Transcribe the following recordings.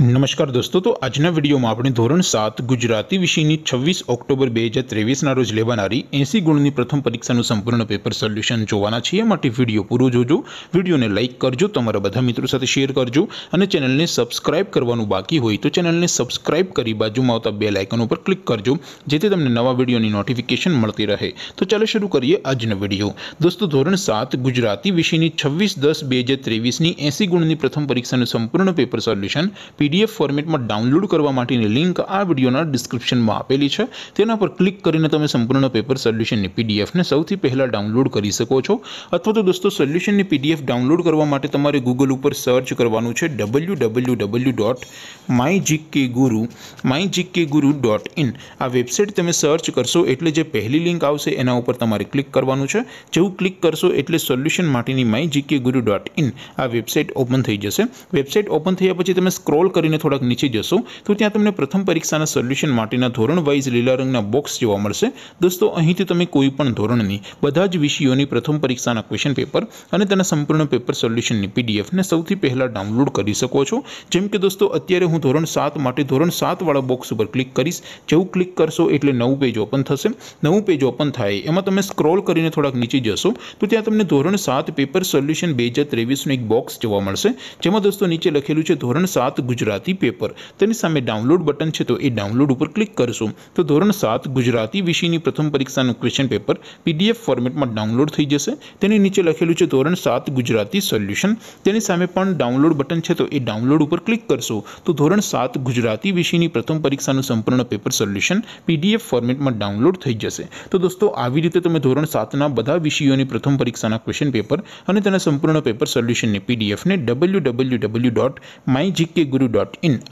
नमस्कार दोस्तों, तो आजना वीडियो में आपणे धोरण 7 गुजराती विषयनी 26 ऑक्टोबर 2023 ना रोज लेवानारी 80 गुणनी प्रथम परीक्षानुं संपूर्ण पेपर सोल्यूशन जोवाना छीए। माटे वीडियो पूरो जोजो, वीडियो ने लाइक करजो, तमारा बधा मित्रों साथे शेर करजो अने चेनल ने सब्सक्राइब करवानुं बाकी होय तो चेनल ने सब्सक्राइब करी बाजुमां आवता बेल आइकन पर क्लिक करजो जेथी तमने नवा वीडियोनी नोटिफिकेशन मळती रहे। तो चलो शुरू करिए आजना वीडियो। दोस्तों, धोरण 7 गुजराती विषयनी 26/10/2023 नी 80 गुणनी प्रथम परीक्षानुं संपूर्ण पेपर सोल्यूशन पीडीएफ फॉर्मेट में डाउनलॉड करवा माटेनी लिंक आ वीडियोना डिस्क्रिप्शन में आपेली छे, तेना पर क्लिक करीने तमे संपूर्ण पेपर सोल्यूशन ने पीडीएफ ने सौथी पहला डाउनलॉड करी सको छो। अथवा तो दोस्तों, सोल्यूशन ने पीडीएफ डाउनलॉड करवा माटे तमारे गूगल पर सर्च करवानुं छे www.mygkguru.in। आ वेबसाइट तमे सर्च करशो एटले जे पहली लिंक आवशे एना उपर तमारे क्लिक करवानुं छे। जेवुं क्लिक करशो एटले सोल्यूशन माटेनी mygkguru.in आ वेबसाइट ओपन थई जशे। वेबसाइट ओपन थया पछी तमे स्क्रॉल કરીને થોડાક નીચે જશો તો ત્યાં તમને પ્રથમ પરીક્ષાના સોલ્યુશન માટેના ધોરણ વાઇઝ લીલા રંગના બોક્સ જોવા મળશે। દોસ્તો, અહીંથી તમે કોઈ પણ ધોરણની બધા જ વિષયોની પ્રથમ પરીક્ષાના ક્વેશ્ચન પેપર અને તેના સંપૂર્ણ પેપર સોલ્યુશનની પીડીએફ ને સૌથી પહેલા ડાઉનલોડ કરી શકો છો। જેમ કે દોસ્તો, અત્યારે હું ધોરણ 7 માટે ધોરણ 7 વાળા બોક્સ ઉપર ક્લિક કરીશ। જેવું ક્લિક કરશો એટલે નવું પેજ ઓપન થશે। નવું પેજ ઓપન થાય એમાં તમે સ્ક્રોલ કરીને થોડાક નીચે જશો તો ત્યાં તમને ધોરણ 7 પેપર સોલ્યુશન 2023 નું એક બોક્સ જોવા મળશે, જેમાં દોસ્તો નીચે લખેલું છે ધોરણ 7 गुजराती पेपर, तेनी सामे डाउनलॉड बटन छे तो ए डाउनलॉड पर क्लिक करशो तो धोरण 7 गुजराती विषयनी प्रथम परीक्षानुं क्वेश्चन पेपर पीडीएफ फॉर्मेटमां डाउनलॉड थई जशे। तेनी नीचे लखेलुं छे धोरण 7 गुजराती सोल्यूशन, तेनी सामे पण डाउनलॉड बटन छे तो ए डाउनलॉड पर क्लिक करशो तो धोरण 7 गुजराती विषयनी प्रथम परीक्षानुं संपूर्ण पेपर सोल्यूशन पीडीएफ फॉर्मेटमां डाउनलॉड थई जशे। तो दोस्तों, आवी रीते तमे धोरण 7 ना बधा विषयोनी प्रथम परीक्षाना क्वेश्चन पेपर अने तेना संपूर्ण पेपर सोल्यूशननी पीडीएफ ने www.mygkguru.in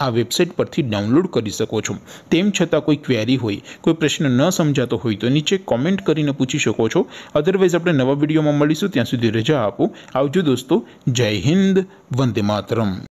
आ वेबसाइट परथी डाउनलॉड करी सको छो। तेम छतां कोई क्वेरी होय, कोई प्रश्न न समजातो होय तो नीचे कमेंट करीने पूछी शको छो। अदरवाइज आपणे नवा विडियोमां मळीशुं, त्यां सुधी रजा आपो। आवजो दोस्तों, जय हिंद, वंदे मातरम।